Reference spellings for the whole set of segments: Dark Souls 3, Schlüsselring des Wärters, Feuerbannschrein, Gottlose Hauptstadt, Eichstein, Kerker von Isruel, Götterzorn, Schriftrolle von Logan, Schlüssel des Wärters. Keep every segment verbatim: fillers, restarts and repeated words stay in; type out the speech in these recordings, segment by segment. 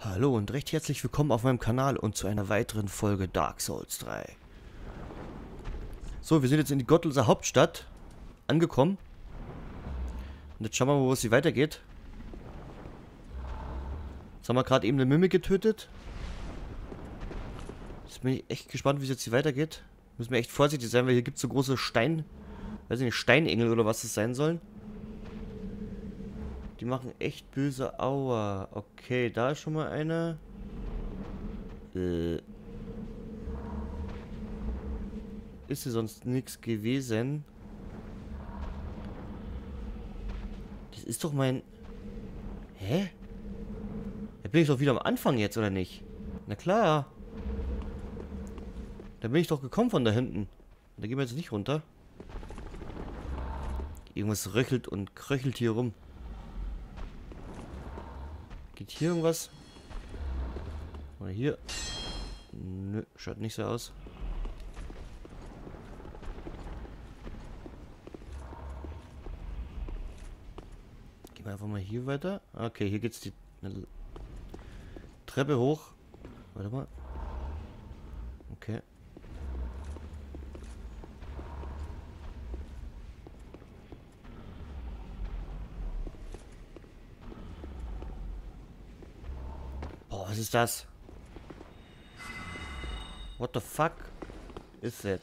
Hallo und recht herzlich willkommen auf meinem Kanal und zu einer weiteren Folge Dark Souls drei. So, wir sind jetzt in die Gottlose Hauptstadt angekommen. Und jetzt schauen wir mal, wo es hier weitergeht. Jetzt haben wir gerade eben eine Mimi getötet. Jetzt bin ich echt gespannt, wie es jetzt hier weitergeht. Müssen wir echt vorsichtig sein, weil hier gibt es so große Stein... Weiß ich nicht, Steinengel oder was das sein sollen. Die machen echt böse Aua. Okay, da ist schon mal einer. Äh. Ist hier sonst nichts gewesen? Das ist doch mein... Hä? Da bin ich doch wieder am Anfang jetzt, oder nicht? Na klar. Da bin ich doch gekommen von da hinten. Da gehen wir jetzt nicht runter. Irgendwas röchelt und kröchelt hier rum. Geht hier irgendwas? Oder hier? Nö, schaut nicht so aus. Gehen wir einfach mal hier weiter. Okay, hier geht's die Treppe hoch. Warte mal. Okay. Was ist das? What the fuck is that?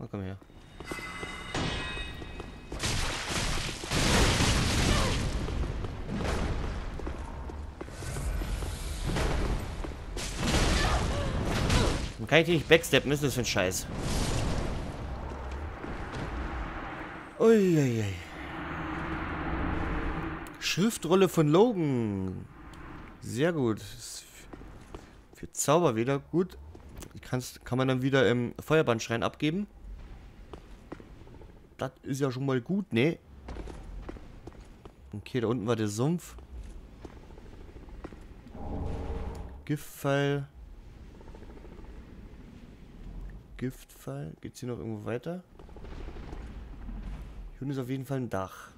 Oh, komm her. Man kann ich nicht backsteppen, ist das für ein Scheiß? Uiuiui. Schriftrolle von Logan. Sehr gut. Für Zauber wieder gut. Kannst, kann man dann wieder im Feuerbannschrein abgeben. Das ist ja schon mal gut, ne? Okay, da unten war der Sumpf. Giftpfeil. Giftpfeil. Geht's hier noch irgendwo weiter? Hier ist auf jeden Fall ein Dach.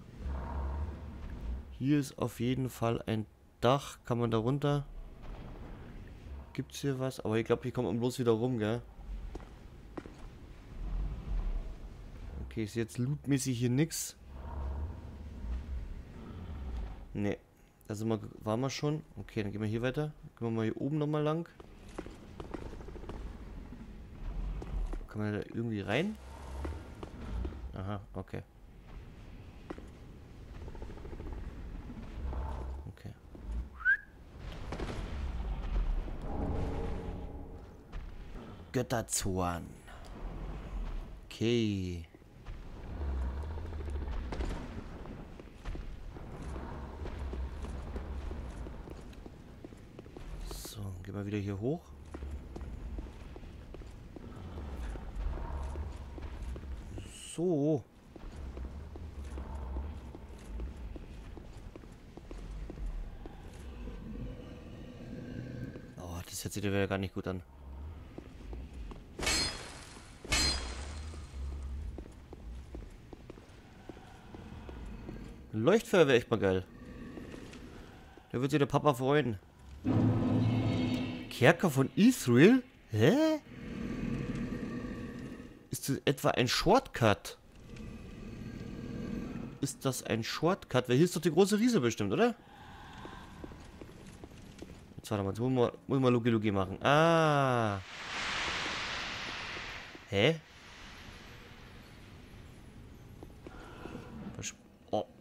Hier ist auf jeden Fall ein Dach. Kann man da runter? Gibt's hier was? Aber ich glaube, hier kommt man bloß wieder rum, gell? Okay, ist jetzt lootmäßig hier nix. Ne. Da sind wir, waren wir schon. Okay, dann gehen wir hier weiter. Gehen wir mal hier oben nochmal lang. Kann man da irgendwie rein? Aha, okay. Götterzorn. Okay. So, gehen wir wieder hier hoch. So. Oh, das hört sich ja gar nicht gut an. Leuchtfeuer wäre echt mal geil. Da wird sich der Papa freuen. Kerker von Isruel? Hä? Ist das etwa ein Shortcut? Ist das ein Shortcut? Weil hier ist doch die große Riese bestimmt, oder? Jetzt warte mal, jetzt muss ich mal Logi-Logi machen. Ah. Hä?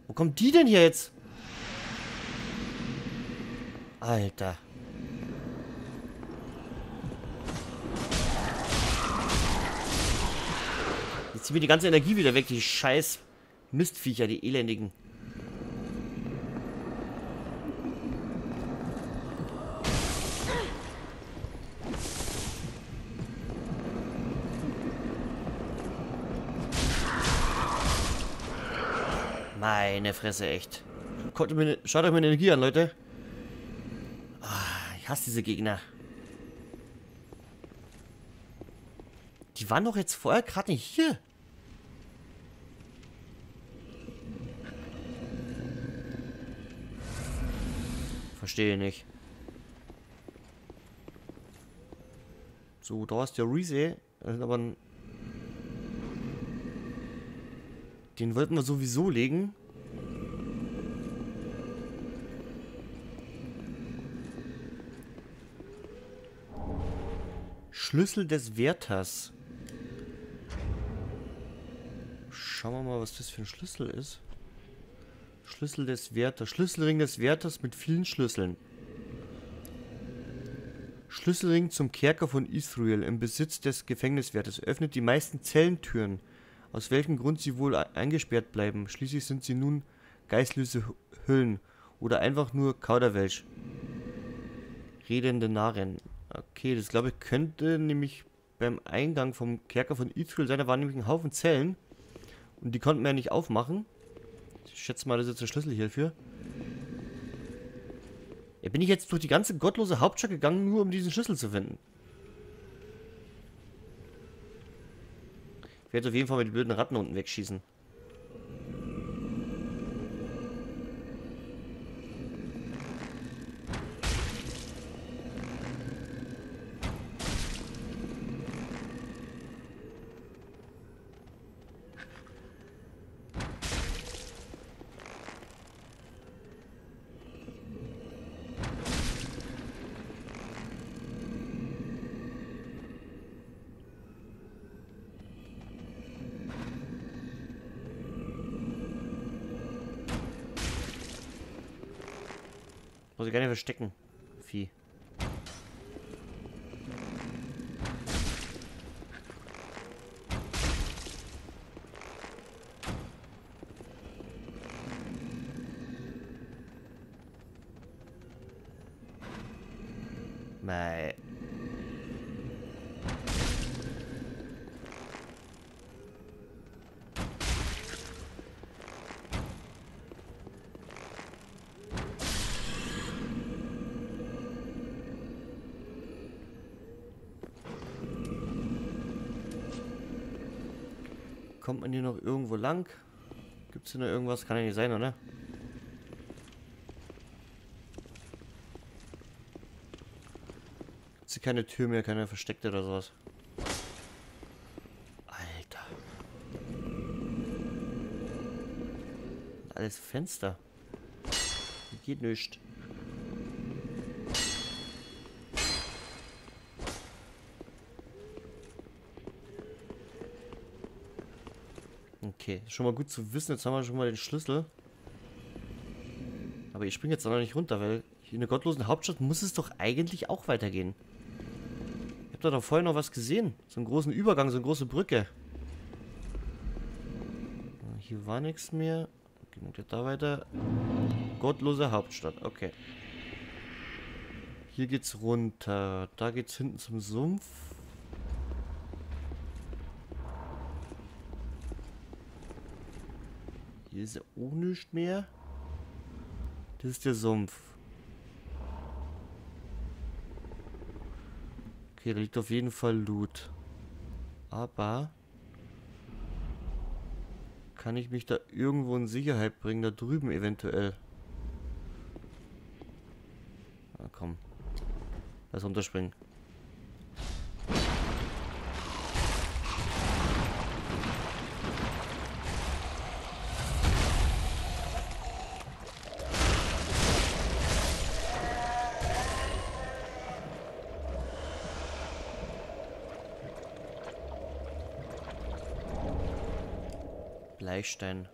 Wo kommt die denn hier jetzt? Alter. Jetzt zieht mir die ganze Energie wieder weg, die scheiß Mistviecher, die elendigen. Meine Fresse, echt. Schaut euch meine, schaut euch meine Energie an, Leute. Ah, ich hasse diese Gegner. Die waren doch jetzt vorher gerade nicht hier. Verstehe nicht. So, da ist der Riese. Aber den wollten wir sowieso legen. Schlüssel des Wärters. Schauen wir mal, was das für ein Schlüssel ist. Schlüssel des Wärters. Schlüsselring des Wärters mit vielen Schlüsseln. Schlüsselring zum Kerker von Isruel im Besitz des Gefängniswärters. Öffnet die meisten Zellentüren. Aus welchem Grund sie wohl eingesperrt bleiben. Schließlich sind sie nun geistlose Hüllen. Oder einfach nur Kauderwelsch. Redende Narren. Okay, das glaube ich könnte nämlich beim Eingang vom Kerker von Isruel sein. Da waren nämlich ein Haufen Zellen. Und die konnten wir ja nicht aufmachen. Ich schätze mal, das ist jetzt der Schlüssel hierfür. Ja, bin ich jetzt durch die ganze gottlose Hauptstadt gegangen, nur um diesen Schlüssel zu finden. Ich werde auf jeden Fall mit den blöden Ratten unten wegschießen. Muss ich gerne verstecken, Vieh. Mei. Kommt man hier noch irgendwo lang? Gibt es hier noch irgendwas? Kann ja nicht sein, oder? Gibt es hier keine Tür mehr, keine versteckte oder sowas? Alter. Alles Fenster. Hier geht nichts. Okay, schon mal gut zu wissen. Jetzt haben wir schon mal den Schlüssel. Aber ich springe jetzt auch noch nicht runter, weil in der gottlosen Hauptstadt muss es doch eigentlich auch weitergehen. Ich habe da doch vorher noch was gesehen. So einen großen Übergang, so eine große Brücke. Hier war nichts mehr. Genug geht da weiter. Gottlose Hauptstadt, okay. Hier geht's runter. Da geht's hinten zum Sumpf. Hier ist ja auch nichts mehr. Das ist der Sumpf. Okay, da liegt auf jeden Fall Loot. Aber kann ich mich da irgendwo in Sicherheit bringen? Da drüben eventuell. Na komm. Lass runterspringen. Eichstein.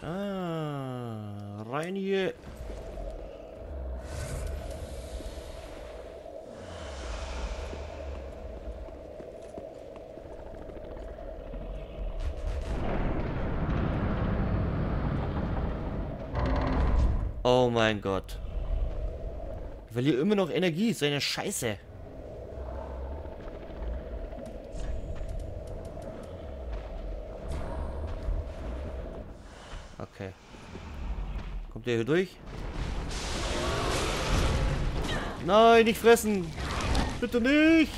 Ah, rein hier. Oh mein Gott. Weil hier immer noch Energie ist, so eine Scheiße. Okay. Kommt der hier durch? Nein, nicht fressen! Bitte nicht!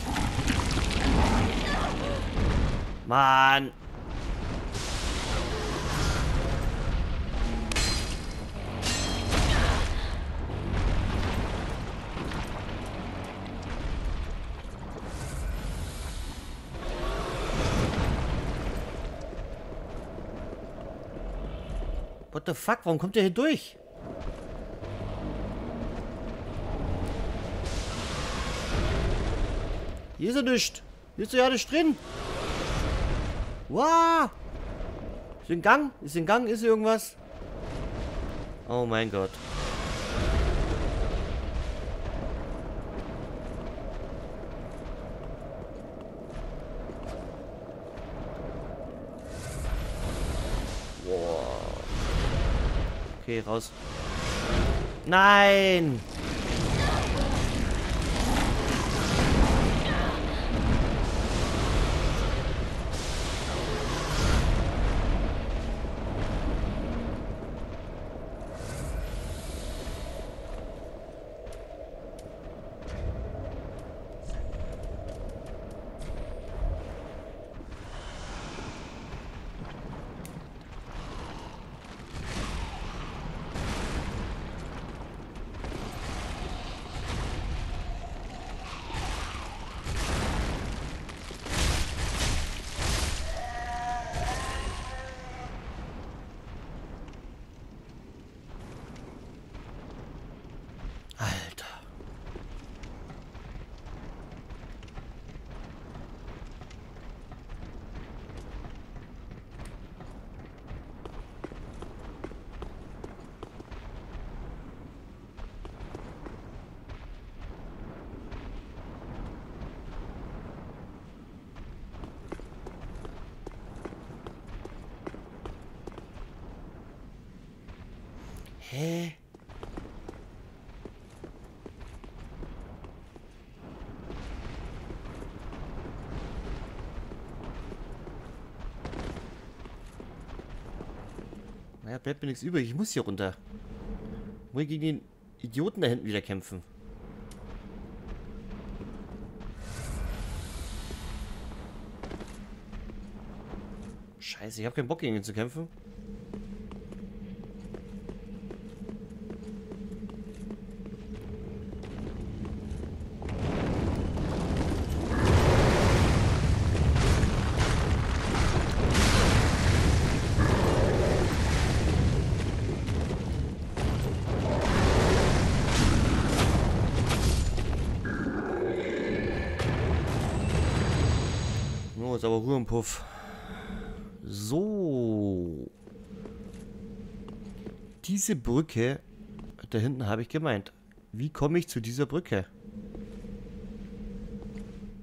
Mann. What the fuck? Warum kommt der hier durch? Hier ist er nicht. Hier ist er ja nicht drin. Wow. Ist in Gang? Ist in Gang? Ist hier irgendwas? Oh mein Gott. Wow. Okay, raus. Nein. Hä? Naja, bleibt mir nichts übrig. Ich muss hier runter. Ich muss gegen den Idioten da hinten wieder kämpfen. Scheiße, ich habe keinen Bock gegen ihn zu kämpfen. Aber Ruhe im Puff. So. Diese Brücke. Da hinten habe ich gemeint. Wie komme ich zu dieser Brücke?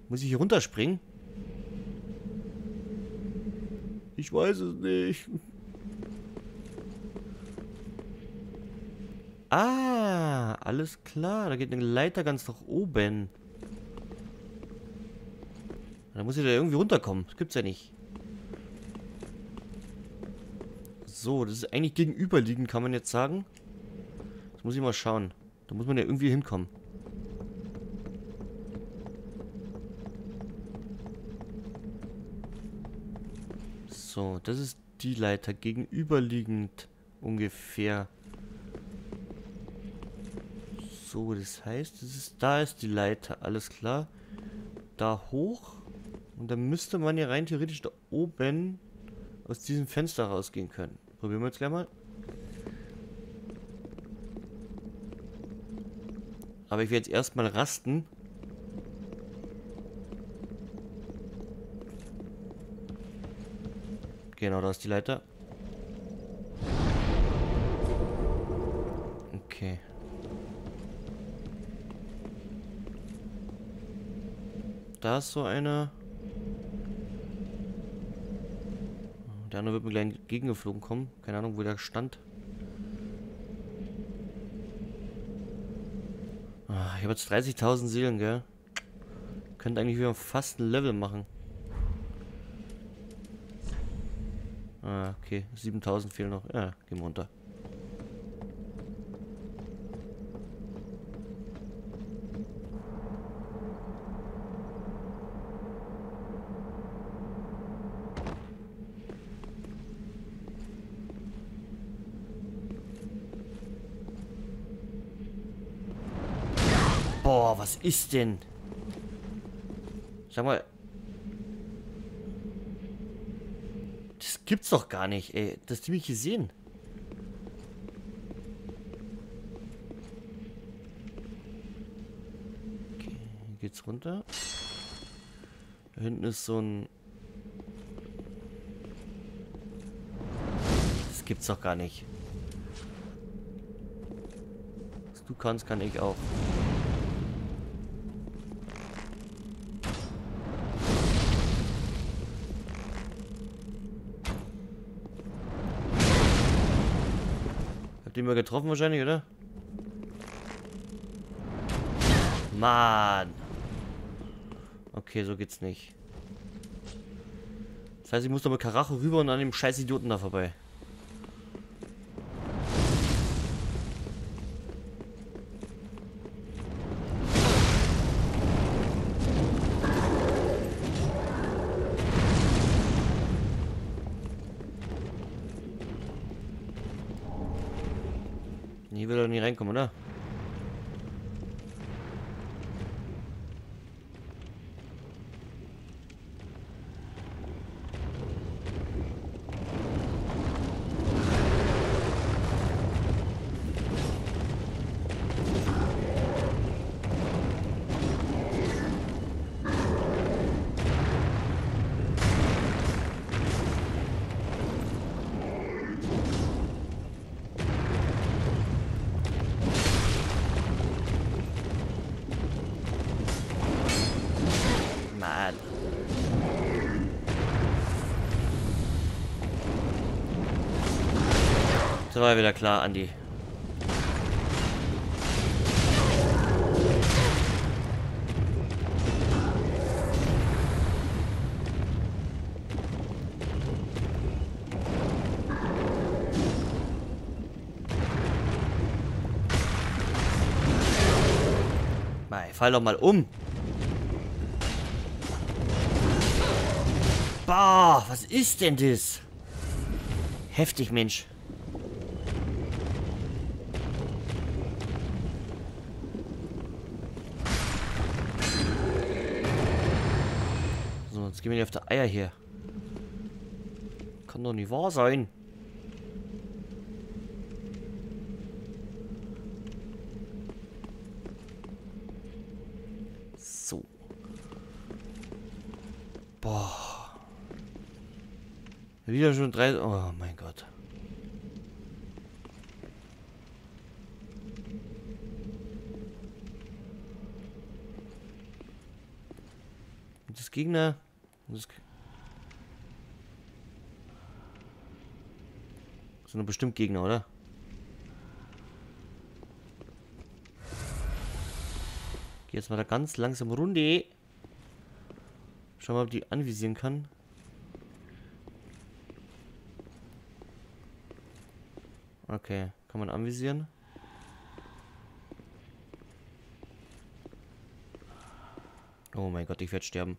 Muss ich hier runterspringen? Ich weiß es nicht. Ah, alles klar. Da geht eine Leiter ganz nach oben. Da muss ich da irgendwie runterkommen. Das gibt's ja nicht. So, das ist eigentlich gegenüberliegend, kann man jetzt sagen. Das muss ich mal schauen. Da muss man ja irgendwie hinkommen. So, das ist die Leiter. Gegenüberliegend ungefähr. So, das heißt, das ist, da ist die Leiter. Alles klar. Da hoch. Und dann müsste man ja rein theoretisch da oben aus diesem Fenster rausgehen können. Probieren wir jetzt gleich mal. Aber ich werde jetzt erstmal rasten. Genau, da ist die Leiter. Okay. Da ist so eine... Der andere wird mir gleich entgegengeflogen kommen. Keine Ahnung, wo der stand. Ah, ich habe jetzt dreißigtausend Seelen, gell? Könnte eigentlich wieder fast ein Level machen. Ah, okay. siebentausend fehlen noch. Ja, gehen wir runter. Boah, was ist denn? Sag mal. Das gibt's doch gar nicht, ey. Das hab ich nicht gesehen. Okay, hier geht's runter. Da hinten ist so ein... Das gibt's doch gar nicht. Was du kannst, kann ich auch. Habt ihr mal getroffen wahrscheinlich, oder? Mann! Okay, so geht's nicht. Das heißt, ich muss doch mit Karacho rüber und an dem scheiß Idioten da vorbei. Hier will er nie reinkommen, oder? Das war wieder klar, Andi. Mei, fall doch mal um. Bah, was ist denn das? Heftig, Mensch. Jetzt gehen wir nicht auf die Eier hier. Kann doch nicht wahr sein. So. Boah. Wieder schon drei... Oh mein Gott. Das Gegner... Das sind doch bestimmt Gegner, oder? Geh jetzt mal da ganz langsam runter. Schau mal, ob die anvisieren kann. Okay, kann man anvisieren. Oh mein Gott, ich werde sterben.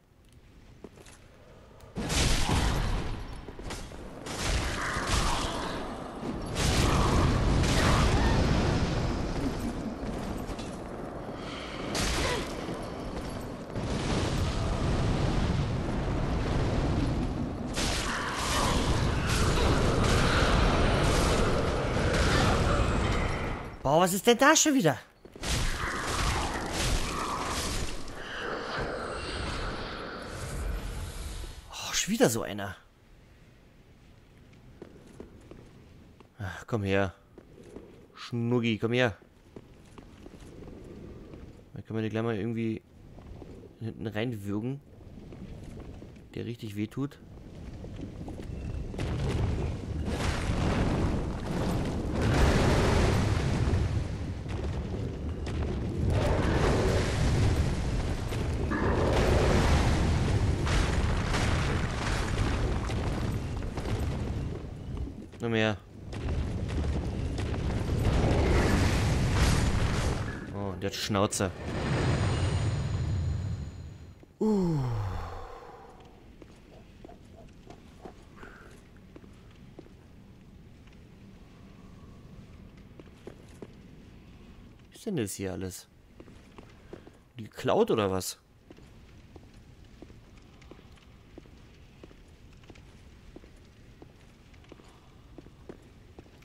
Boah, was ist denn da schon wieder? Oh, schon wieder so einer. Ach, komm her. Schnuggi, komm her. Dann können wir den gleich mal irgendwie hinten reinwürgen. Der richtig wehtut. Mehr. Oh, und jetzt Schnauze. Uh. Was ist denn das hier alles? Die geklaut oder was?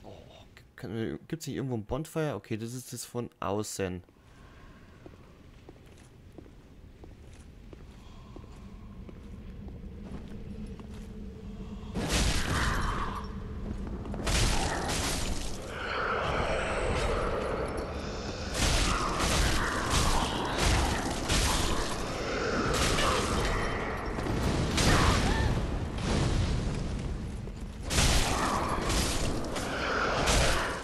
Oh, gibt es nicht irgendwo ein Bonfire? Okay, das ist das von außen.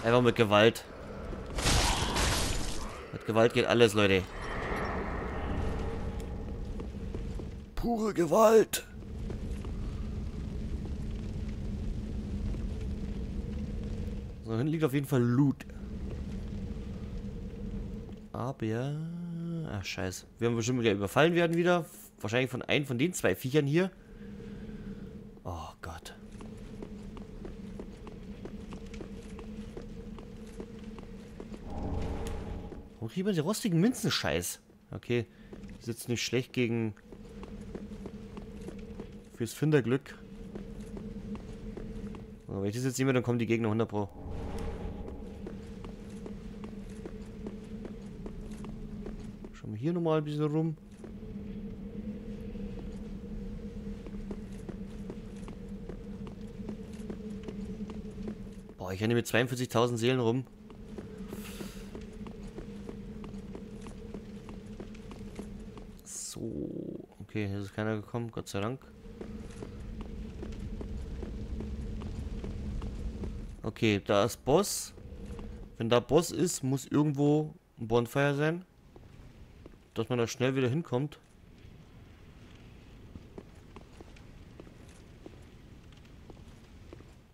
Einfach mit Gewalt. Mit Gewalt geht alles, Leute. Pure Gewalt. So, hinten liegt auf jeden Fall Loot. Aber... Ach, scheiße. Wir haben bestimmt wieder überfallen werden wieder. Wahrscheinlich von einem von den zwei Viechern hier. Oh Gott. Wo kriegen wir die rostigen Minzenscheiß? Okay, die sitzen nicht schlecht gegen... Fürs Finderglück. Aber wenn ich das jetzt nicht mehr, dann kommen die Gegner hundert Pro. Schauen wir hier nochmal ein bisschen rum. Boah, ich renne mit zweiundvierzigtausend Seelen rum. Okay, hier ist keiner gekommen, Gott sei Dank. Okay, da ist Boss. Wenn da Boss ist, muss irgendwo ein Bonfire sein. Dass man da schnell wieder hinkommt.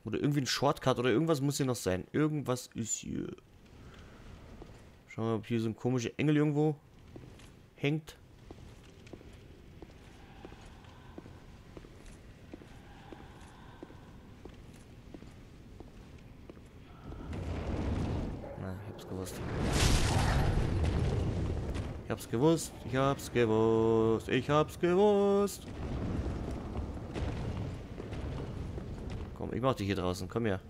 Oder irgendwie ein Shortcut oder irgendwas muss hier noch sein. Irgendwas ist hier. Schauen wir mal, ob hier so ein komischer Engel irgendwo hängt. Ich hab's gewusst, ich hab's gewusst, ich hab's gewusst. Komm, ich mach dich hier draußen, komm her.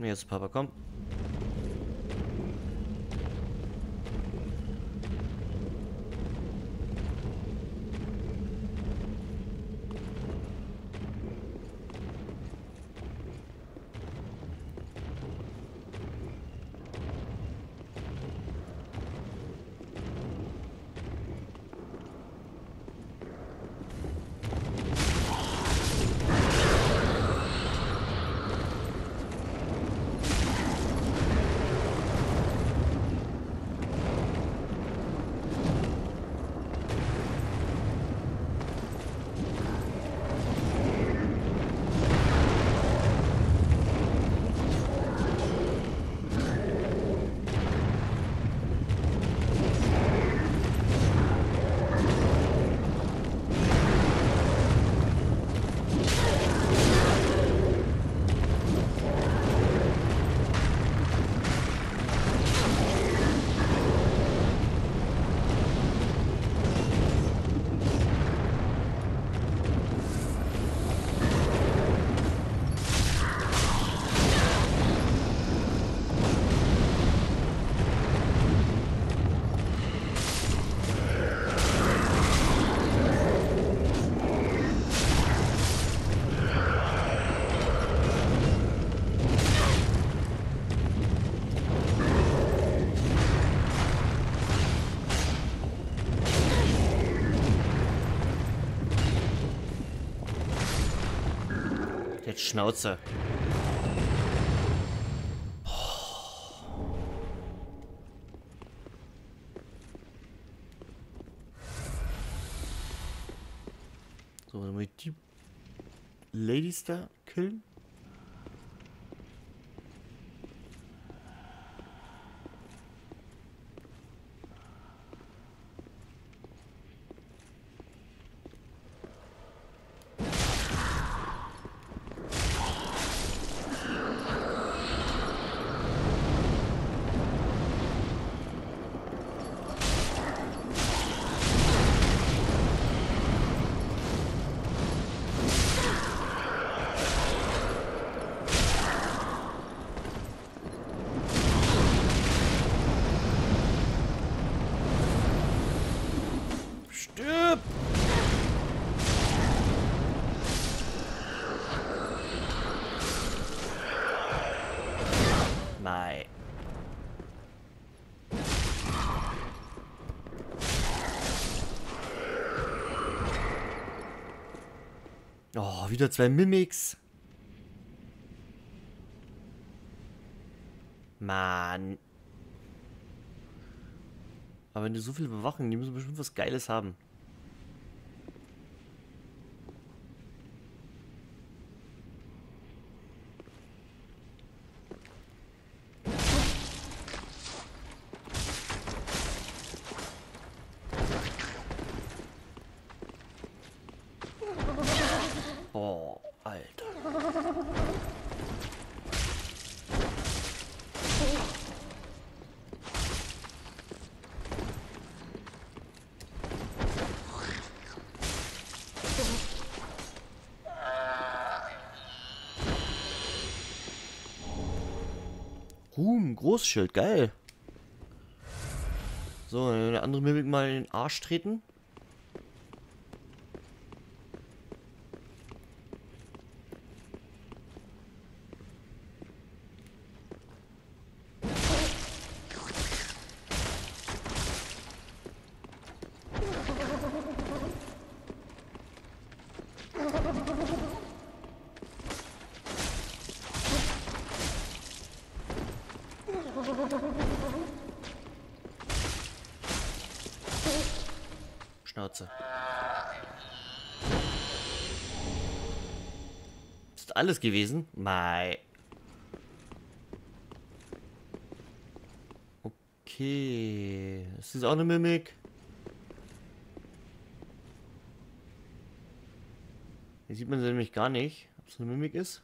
Jetzt, Papa, komm. Schnauze. So, dann muss ich die Ladies da killen. Oh, wieder zwei Mimics. Mann. Aber wenn die so viel bewachen, die müssen bestimmt was Geiles haben. Ruhm, Großschild, geil. So, der andere Mimik mal in den Arsch treten. Schnauze. Ist alles gewesen? Mei. Okay. Ist das auch eine Mimik? Hier sieht man sie nämlich gar nicht, ob es eine Mimik ist.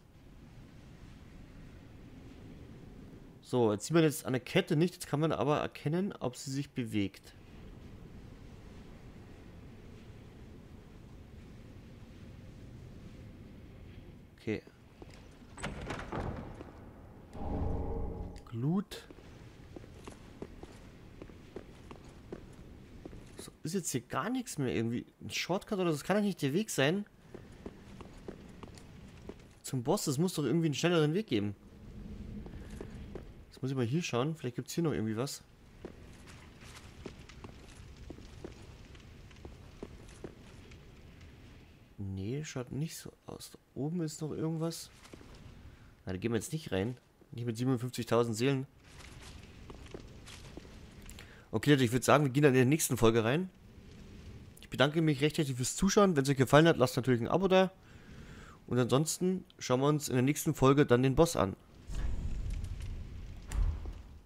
So, jetzt sieht man jetzt an der Kette nicht, jetzt kann man aber erkennen, ob sie sich bewegt. Okay. Glut. So, ist jetzt hier gar nichts mehr irgendwie. Ein Shortcut oder so, das kann doch nicht der Weg sein. Zum Boss, es muss doch irgendwie einen schnelleren Weg geben. Muss ich mal hier schauen, vielleicht gibt es hier noch irgendwie was. Nee, schaut nicht so aus. Da oben ist noch irgendwas. Na, da gehen wir jetzt nicht rein. Nicht mit siebenundfünfzigtausend Seelen. Okay, Leute, ich würde sagen, wir gehen dann in der nächsten Folge rein. Ich bedanke mich recht herzlich fürs Zuschauen. Wenn es euch gefallen hat, lasst natürlich ein Abo da. Und ansonsten schauen wir uns in der nächsten Folge dann den Boss an.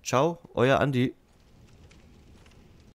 Ciao, euer Andi.